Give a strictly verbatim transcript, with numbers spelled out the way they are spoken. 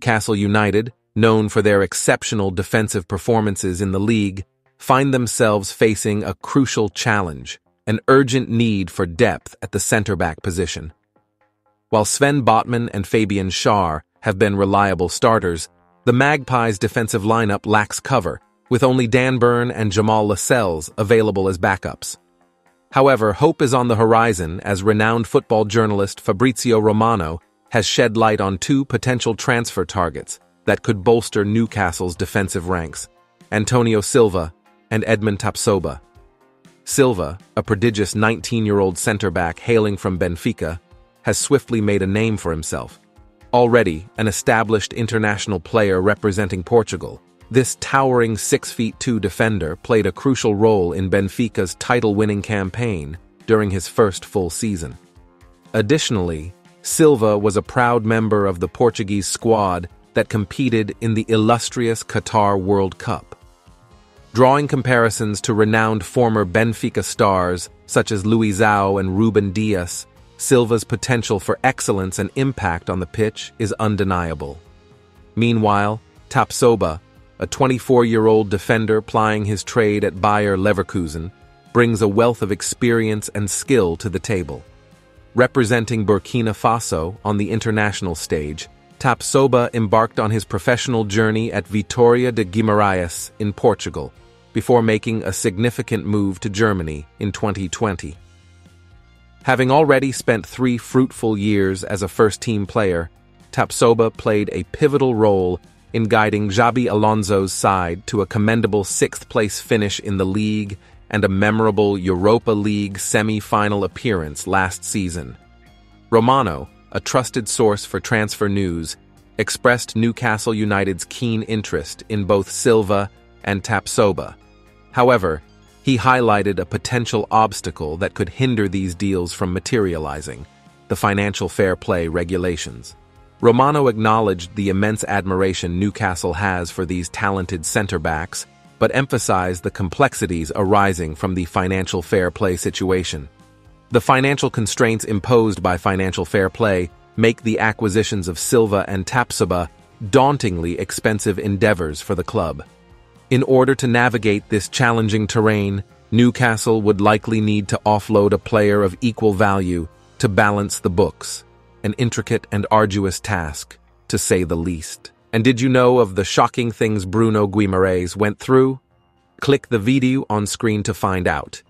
Castle United, known for their exceptional defensive performances in the league, find themselves facing a crucial challenge, an urgent need for depth at the centre-back position. While Sven Botman and Fabian Schär have been reliable starters, the Magpies' defensive lineup lacks cover, with only Dan Burn and Jamal Lascelles available as backups. However, hope is on the horizon as renowned football journalist Fabrizio Romano has shed light on two potential transfer targets that could bolster Newcastle's defensive ranks, Antonio Silva and Edmund Tapsoba. Silva, a prodigious nineteen-year-old centre-back hailing from Benfica, has swiftly made a name for himself. Already an established international player representing Portugal, this towering six feet two defender played a crucial role in Benfica's title-winning campaign during his first full season. Additionally, Silva was a proud member of the Portuguese squad that competed in the illustrious Qatar World Cup. Drawing comparisons to renowned former Benfica stars such as Luísão and Ruben Dias, Silva's potential for excellence and impact on the pitch is undeniable. Meanwhile, Tapsoba, a twenty-four-year-old defender plying his trade at Bayer Leverkusen, brings a wealth of experience and skill to the table. Representing Burkina Faso on the international stage, Tapsoba embarked on his professional journey at Vitória de Guimarães in Portugal, before making a significant move to Germany in twenty twenty. Having already spent three fruitful years as a first-team player, Tapsoba played a pivotal role in guiding Xabi Alonso's side to a commendable sixth-place finish in the league and a memorable Europa League semi-final appearance last season. Romano, a trusted source for transfer news, expressed Newcastle United's keen interest in both Silva and Tapsoba. However, he highlighted a potential obstacle that could hinder these deals from materializing: the financial fair play regulations. Romano acknowledged the immense admiration Newcastle has for these talented centre-backs, but emphasized the complexities arising from the financial fair play situation. The financial constraints imposed by financial fair play make the acquisitions of Silva and Tapsoba dauntingly expensive endeavors for the club. In order to navigate this challenging terrain, Newcastle would likely need to offload a player of equal value to balance the books, an intricate and arduous task, to say the least. And did you know of the shocking things Bruno Guimaraes went through? Click the video on screen to find out.